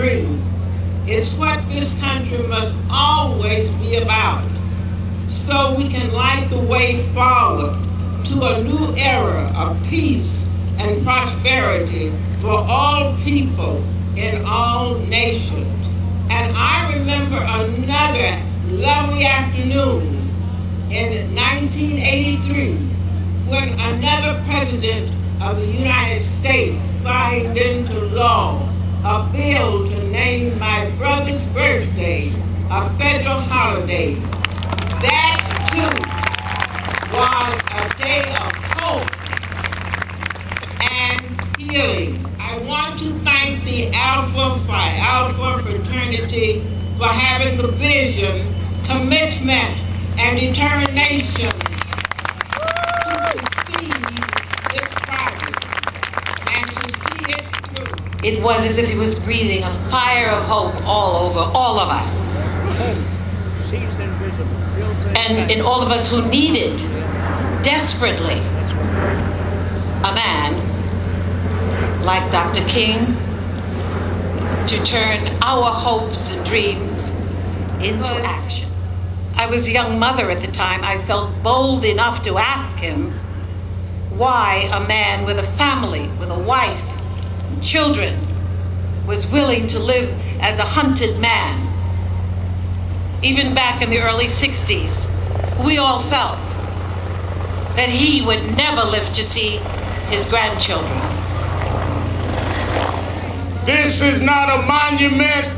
dream. It's what this country must always be about, so we can light the way forward to a new era of peace and prosperity for all people in all nations. And I remember another lovely afternoon in 1983 when another president of the United States signed into law a bill to name my brother's birthday a federal holiday. That too was a day of hope and healing. I want to thank the Alpha Phi Alpha fraternity for having the vision, commitment, and determination to conceive this project and to see it through. It was as if he was breathing a fire of hope all over all of us. And in all of us who needed desperately a man like Dr. King to turn our hopes and dreams into action. I was a young mother at the time. I felt bold enough to ask him why a man with a family, with a wife, children, was willing to live as a hunted man. Even back in the early 60s, we all felt that he would never live to see his grandchildren. This is not a monument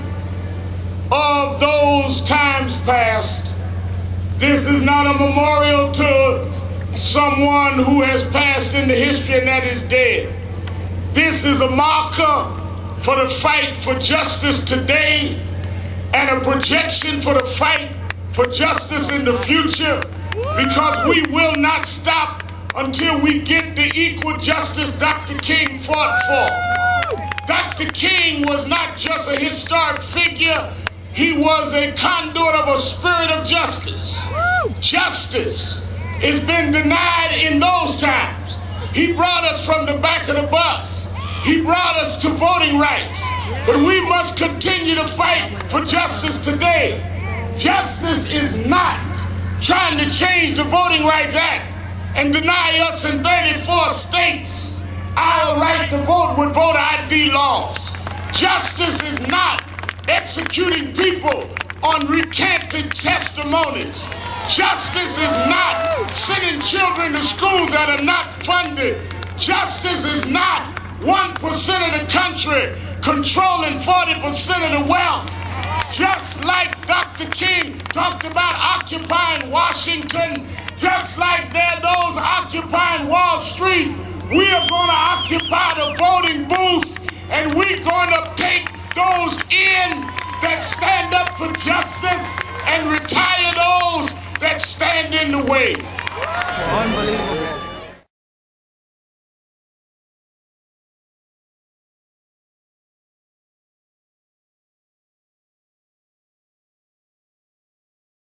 of those times past. This is not a memorial to someone who has passed into history and that is dead. This is a marker for the fight for justice today and a projection for the fight for justice in the future, because we will not stop until we get the equal justice Dr. King fought for. Dr. King was not just a historic figure, he was a conduit of a spirit of justice. Justice has been denied in those times. He brought us from the back of the bus. He brought us to voting rights. But we must continue to fight for justice today. Justice is not trying to change the Voting Rights Act and deny us in 34 states our right to vote with voter ID laws. Justice is not executing people on recanted testimonies. Justice is not sending children to schools that are not funded. Justice is not 1% of the country controlling 40% of the wealth. Just like Dr. King talked about occupying Washington, just like there are those occupying Wall Street, we are going to occupy the voting booth, and we're going to take those in that stand up for justice and retire those that stand in the way. Unbelievable.